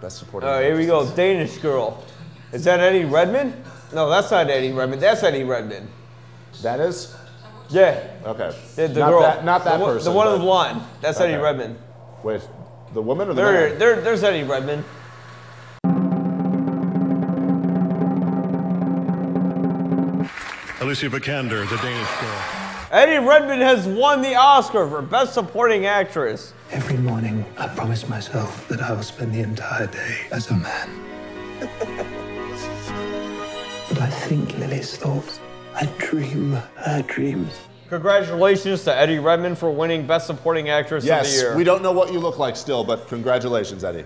Best Supporting Actress. Here we go, Danish Girl. Is that Eddie Redmayne? No, that's not Eddie Redmayne. That's Eddie Redmayne. That is? Yeah. Okay. The not girl. That, not that the, person. The one in the blonde. That's okay. Eddie Redmayne. Wait, the woman or the man? There's Eddie Redmayne. Alicia Vikander, the Danish Girl. Eddie Redmayne has won the Oscar for Best Supporting Actress. Every morning, I promise myself that I will spend the entire day as a man. But I think Lily's thoughts. I dream her dreams. Congratulations to Eddie Redmayne for winning Best Supporting Actress of the Year. Yes, we don't know what you look like still, but congratulations, Eddie.